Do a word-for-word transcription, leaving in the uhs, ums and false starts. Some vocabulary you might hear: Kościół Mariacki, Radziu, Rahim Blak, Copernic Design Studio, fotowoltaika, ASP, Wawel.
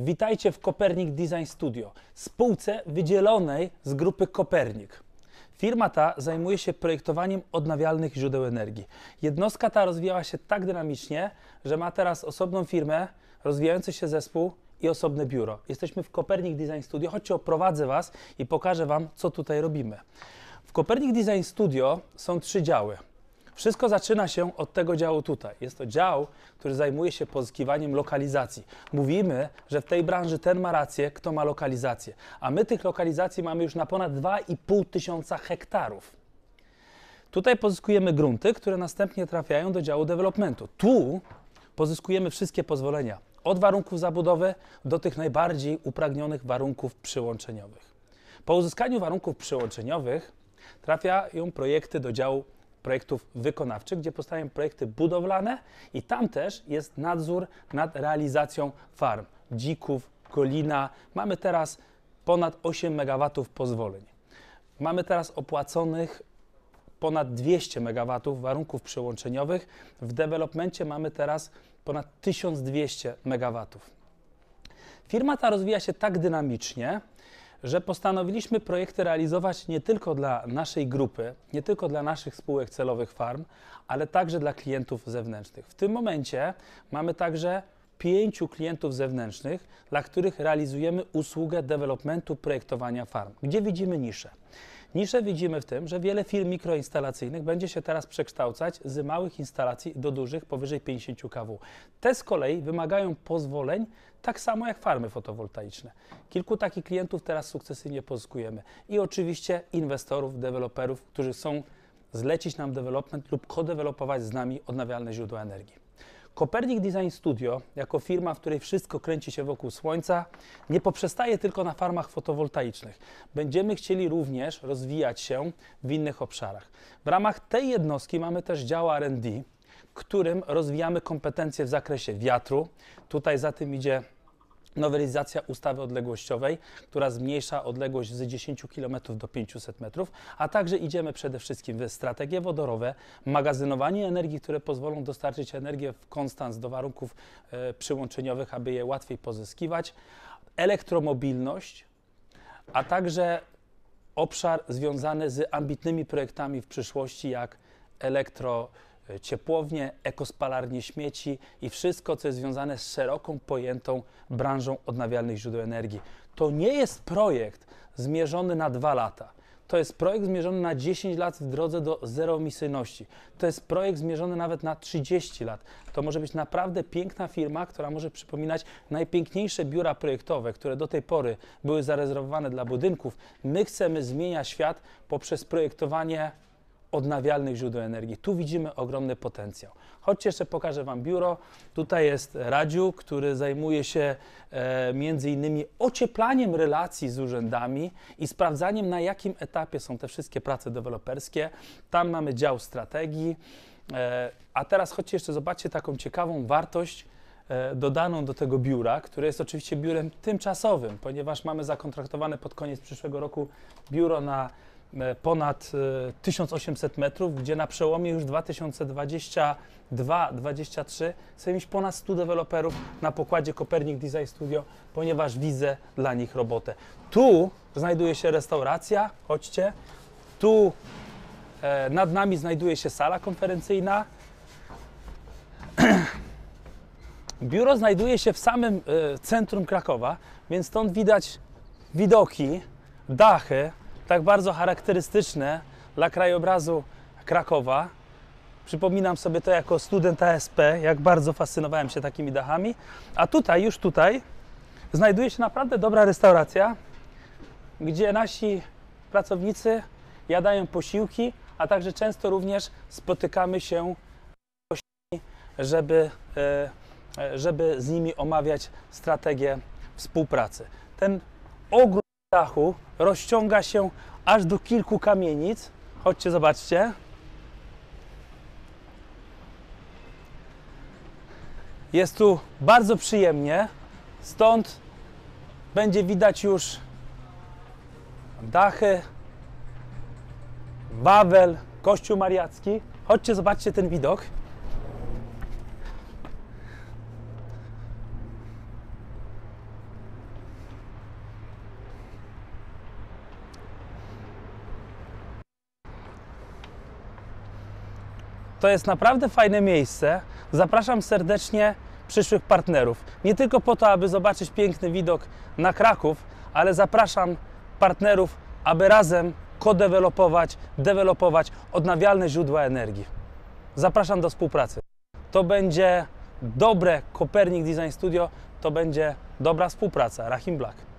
Witajcie w Copernic Design Studio, spółce wydzielonej z grupy Copernic. Firma ta zajmuje się projektowaniem odnawialnych źródeł energii. Jednostka ta rozwijała się tak dynamicznie, że ma teraz osobną firmę, rozwijający się zespół i osobne biuro. Jesteśmy w Copernic Design Studio. Chodźcie, oprowadzę Was i pokażę Wam, co tutaj robimy. W Copernic Design Studio są trzy działy. Wszystko zaczyna się od tego działu tutaj. Jest to dział, który zajmuje się pozyskiwaniem lokalizacji. Mówimy, że w tej branży ten ma rację, kto ma lokalizację. A my tych lokalizacji mamy już na ponad dwa i pół tysiąca hektarów. Tutaj pozyskujemy grunty, które następnie trafiają do działu developmentu. Tu pozyskujemy wszystkie pozwolenia. Od warunków zabudowy do tych najbardziej upragnionych warunków przyłączeniowych. Po uzyskaniu warunków przyłączeniowych trafiają projekty do działu projektów wykonawczych, gdzie powstają projekty budowlane i tam też jest nadzór nad realizacją farm, dzików, kolina. Mamy teraz ponad osiem megawatów pozwoleń. Mamy teraz opłaconych ponad dwieście megawatów warunków przyłączeniowych. W dewelopmencie mamy teraz ponad tysiąc dwieście megawatów. Firma ta rozwija się tak dynamicznie, że postanowiliśmy projekty realizować nie tylko dla naszej grupy, nie tylko dla naszych spółek celowych farm, ale także dla klientów zewnętrznych. W tym momencie mamy także pięciu klientów zewnętrznych, dla których realizujemy usługę developmentu projektowania farm. Gdzie widzimy niszę? Niszę widzimy w tym, że wiele firm mikroinstalacyjnych będzie się teraz przekształcać z małych instalacji do dużych, powyżej pięćdziesięciu kilowatów. Te z kolei wymagają pozwoleń, tak samo jak farmy fotowoltaiczne. Kilku takich klientów teraz sukcesywnie pozyskujemy. I oczywiście inwestorów, deweloperów, którzy chcą zlecić nam development lub kodewelopować z nami odnawialne źródła energii. Copernic Design Studio, jako firma, w której wszystko kręci się wokół Słońca, nie poprzestaje tylko na farmach fotowoltaicznych. Będziemy chcieli również rozwijać się w innych obszarach. W ramach tej jednostki mamy też dział R and D, którym rozwijamy kompetencje w zakresie wiatru. Tutaj za tym idzie nowelizacja ustawy odległościowej, która zmniejsza odległość z dziesięciu kilometrów do pięciuset metrów, a także idziemy przede wszystkim w strategie wodorowe, magazynowanie energii, które pozwolą dostarczyć energię w konstans do warunków e, przyłączeniowych, aby je łatwiej pozyskiwać, elektromobilność, a także obszar związany z ambitnymi projektami w przyszłości, jak elektro ciepłownie, ekospalarnie śmieci i wszystko, co jest związane z szeroką pojętą branżą odnawialnych źródeł energii. To nie jest projekt zmierzony na dwa lata. To jest projekt zmierzony na dziesięć lat w drodze do zeroemisyjności. To jest projekt zmierzony nawet na trzydzieści lat. To może być naprawdę piękna firma, która może przypominać najpiękniejsze biura projektowe, które do tej pory były zarezerwowane dla budynków. My chcemy zmieniać świat poprzez projektowanie odnawialnych źródeł energii. Tu widzimy ogromny potencjał. Chodźcie, jeszcze pokażę Wam biuro. Tutaj jest Radziu, który zajmuje się e, między innymi ocieplaniem relacji z urzędami i sprawdzaniem, na jakim etapie są te wszystkie prace deweloperskie. Tam mamy dział strategii. E, a teraz chodźcie jeszcze zobaczcie taką ciekawą wartość dodaną do tego biura, które jest oczywiście biurem tymczasowym, ponieważ mamy zakontraktowane pod koniec przyszłego roku biuro na ponad tysiąc osiemset metrów, gdzie na przełomie już dwa tysiące dwudziestego drugiego dwa tysiące dwudziestego trzeciego chcę mieć ponad stu deweloperów na pokładzie Copernic Design Studio, ponieważ widzę dla nich robotę. Tu znajduje się restauracja, chodźcie, tu e, nad nami znajduje się sala konferencyjna. Biuro znajduje się w samym e, centrum Krakowa, więc stąd widać widoki, dachy, tak bardzo charakterystyczne dla krajobrazu Krakowa. Przypominam sobie to jako student A S P, jak bardzo fascynowałem się takimi dachami. A tutaj, już tutaj, znajduje się naprawdę dobra restauracja, gdzie nasi pracownicy jadają posiłki, a także często również spotykamy się z gośćmi, żeby, żeby z nimi omawiać strategię współpracy. Ten ogród dachu rozciąga się aż do kilku kamienic. Chodźcie, zobaczcie. Jest tu bardzo przyjemnie. Stąd będzie widać już dachy, Wawel, Kościół Mariacki. Chodźcie, zobaczcie ten widok. To jest naprawdę fajne miejsce. Zapraszam serdecznie przyszłych partnerów. Nie tylko po to, aby zobaczyć piękny widok na Kraków, ale zapraszam partnerów, aby razem kodewelopować, dewelopować odnawialne źródła energii. Zapraszam do współpracy. To będzie dobre Copernic Design Studio, to będzie dobra współpraca. Rahim Blak.